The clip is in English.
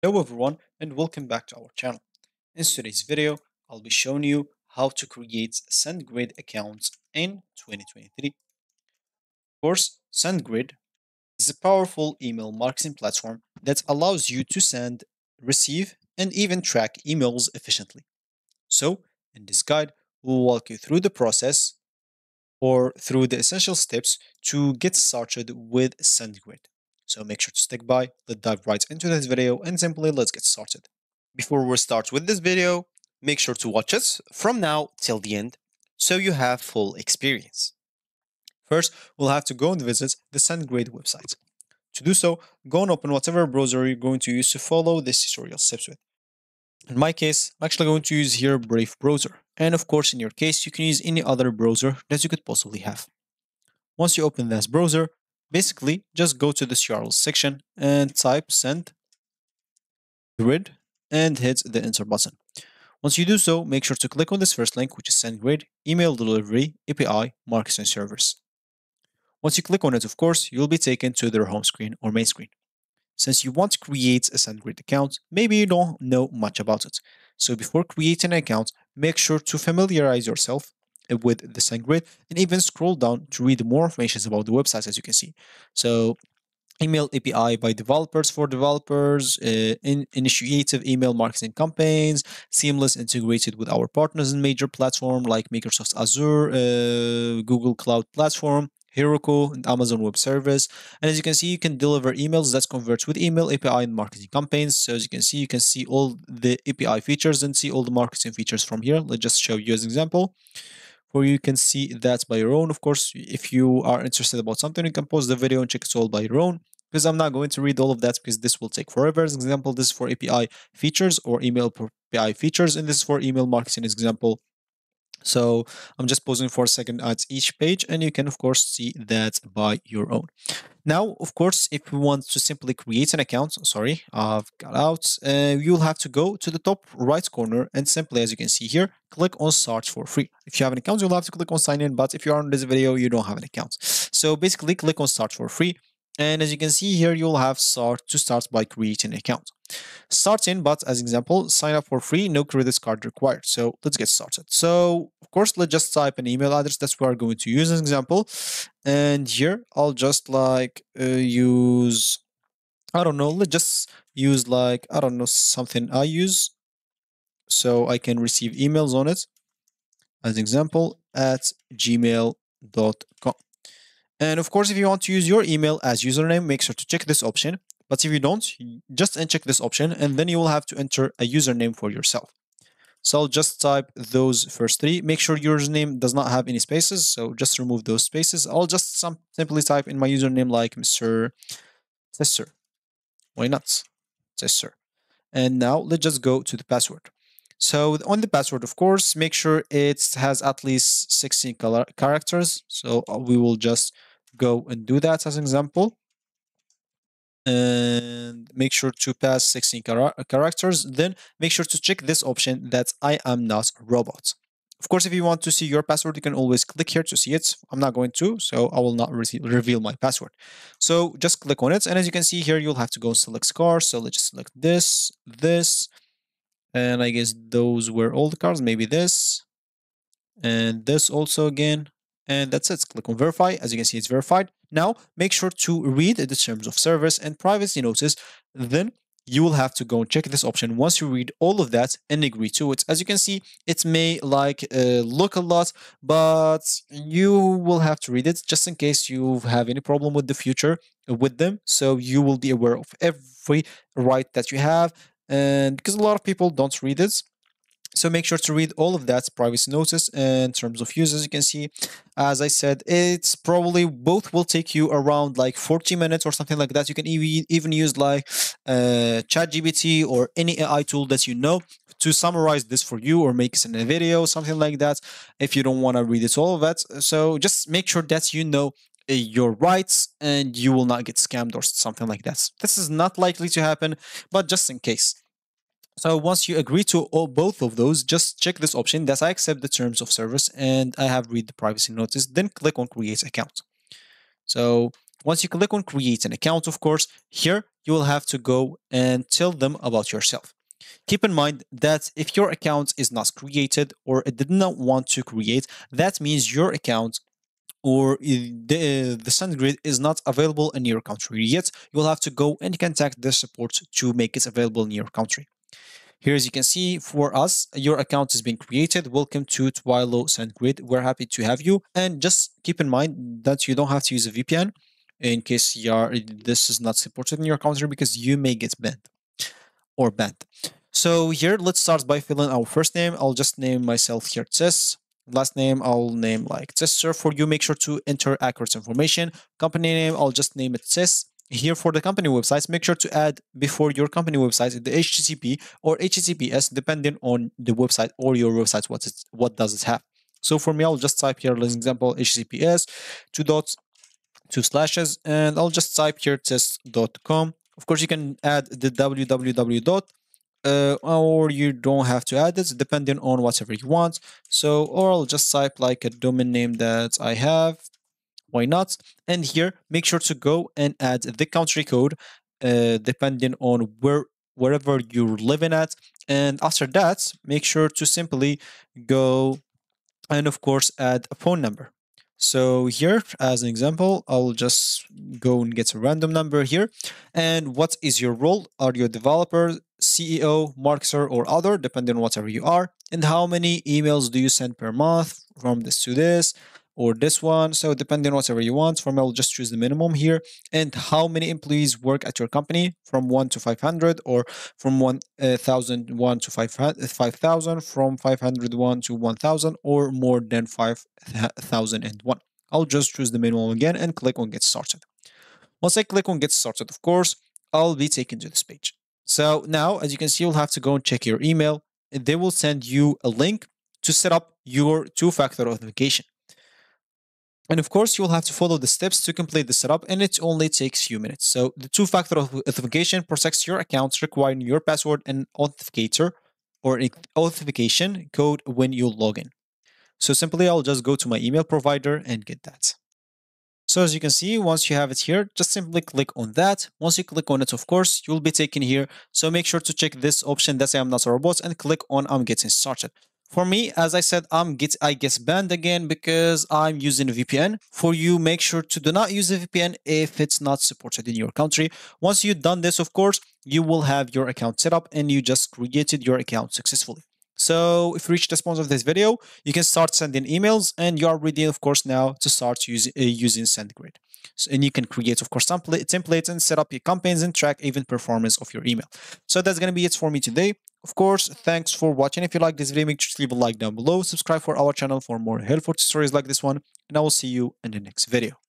Hello everyone and welcome back to our channel. In today's video, I'll be showing you how to create SendGrid accounts in 2023. Of course, SendGrid is a powerful email marketing platform that allows you to send, receive, and even track emails efficiently. So, in this guide, we'll walk you through the process or through the essential steps to get started with SendGrid. So make sure to stick by, let's dive right into this video and simply let's get started. Before we start with this video, make sure to watch it from now till the end so you have full experience. First, we'll have to go and visit the SendGrid website. To do so, go and open whatever browser you're going to use to follow this tutorial steps with. In my case, I'm actually going to use here Brave browser. And of course, in your case, you can use any other browser that you could possibly have. Once you open this browser, basically, just go to the URL section and type SendGrid and hit the enter button. Once you do so, make sure to click on this first link, which is SendGrid Email Delivery API Marketing Servers. Once you click on it, of course, you'll be taken to their home screen or main screen. Since you want to create a SendGrid account, maybe you don't know much about it. So before creating an account, make sure to familiarize yourself with the SendGrid and even scroll down to read more information about the website, as you can see. So email API by developers for developers, initiative email marketing campaigns, seamless integrated with our partners in major platforms like Microsoft Azure, Google Cloud Platform, Heroku and Amazon Web Service. And as you can see, you can deliver emails that converts with email API and marketing campaigns. So as you can see all the API features and see all the marketing features from here. Let's just show you as an example. Or you can see that by your own. Of course, if you are interested about something, you can pause the video and check it all by your own, because I'm not going to read all of that because this will take forever. As an example, this is for API features or email API features, and this is for email marketing as an example. So I'm just pausing for a second at each page, and you can, of course, see that by your own. Now, of course, if we want to simply create an account, sorry, I've got out, you'll have to go to the top right corner and simply, as you can see here, click on Start for Free. If you have an account, you'll have to click on Sign In, but if you are on this video, you don't have an account. So basically, click on Start for Free. And as you can see here, you'll have to start by creating an account. Starting, but as an example, sign up for free, no credit card required. So let's get started. So of course, let's just type an email address that we are going to use as an example. And here I'll just like use, I don't know, let's just use like, I don't know, something I use so I can receive emails on it. As an example, at gmail.com. And of course, if you want to use your email as username, make sure to check this option. But if you don't, just uncheck this option and then you will have to enter a username for yourself. So I'll just type those first three. Make sure your username does not have any spaces. So just remove those spaces. I'll just simply type in my username like Mr. Tester. Why not? Tester. And now let's just go to the password. So on the password, of course, make sure it has at least 16 characters. So we will just go and do that as an example. And make sure to pass 16 characters. Then make sure to check this option that I am not a robot. Of course, if you want to see your password, you can always click here to see it. I'm not going to, so I will not reveal my password. So just click on it. And as you can see here, you'll have to go and select cards. So let's just select this, this. And I guess those were all the cards, maybe this. And this also again. And that's it. Click on verify. As you can see, it's verified. Now, make sure to read the terms of service and privacy notice. Then you will have to go and check this option once you read all of that and agree to it. As you can see, it may like look a lot, but you will have to read it just in case you have any problem with the future with them. So you will be aware of every right that you have. And because a lot of people don't read it. So make sure to read all of that privacy notice and terms of use. As you can see, as I said, it's probably both will take you around like 40 minutes or something like that. You can even use like ChatGPT or any AI tool that you know to summarize this for you or make it in a video, something like that, if you don't want to read it all of that. So just make sure that you know your rights and you will not get scammed or something like that. This is not likely to happen, but just in case. So once you agree to both of those, just check this option that I accept the terms of service and I have read the privacy notice, then click on create account. So once you click on create an account, of course, here you will have to go and tell them about yourself. Keep in mind that if your account is not created or it did not want to create, that means your account or the SendGrid is not available in your country yet. You will have to go and contact the support to make it available in your country. Here, as you can see, for us, your account has been created. Welcome to Twilio SendGrid. We're happy to have you. And just keep in mind that you don't have to use a VPN in case this is not supported in your country, because you may get banned or banned. So here, let's start by filling our first name. I'll just name myself here Tess. Last name, I'll name like Tester for you. Make sure to enter accurate information. Company name, I'll just name it Tess. Here for the company websites, make sure to add before your company website the HTTP or HTTPS, depending on the website or your website, what does it have. So for me, I'll just type here, as an example, HTTPS, 2 dots, 2 slashes, and I'll just type here test.com. Of course, you can add the www. Or you don't have to add it, depending on whatever you want. So, or I'll just type like a domain name that I have. Why not? And here, make sure to go and add the country code, depending on wherever you're living at. And after that, make sure to simply go and, of course, add a phone number. So here, as an example, I'll just go and get a random number here. And what is your role? Are you a developer, CEO, marketer, or other, depending on whatever you are? And how many emails do you send per month from this to this or this one? So depending on whatever you want. For me, I'll just choose the minimum here. And how many employees work at your company, from 1 to 500, or from 1,001 to 5,000, from 501 to 1,000, or more than 5,001. I'll just choose the minimum again and click on Get Started. Once I click on Get Started, of course, I'll be taken to this page. So now, as you can see, you'll have to go and check your email. They will send you a link to set up your two-factor authentication. And of course, you'll have to follow the steps to complete the setup, and it only takes a few minutes. So the two-factor authentication protects your account, requiring your password and authenticator or authentication code when you log in. So simply, I'll just go to my email provider and get that. So as you can see, once you have it here, just simply click on that. Once you click on it, of course, you'll be taken here. So make sure to check this option that I am not a robot and click on I'm getting started. For me, as I said, I get banned again because I'm using a VPN. For you, make sure to do not use a VPN if it's not supported in your country. Once you've done this, of course, you will have your account set up and you just created your account successfully. So if you reach the point of this video, you can start sending emails, and you are ready, of course, now to start using SendGrid. So, and you can create, of course, templates and set up your campaigns and track even performance of your email. So that's going to be it for me today. Of course, thanks for watching. If you like this video, make sure to leave a like down below. Subscribe for our channel for more helpful stories like this one, and I will see you in the next video.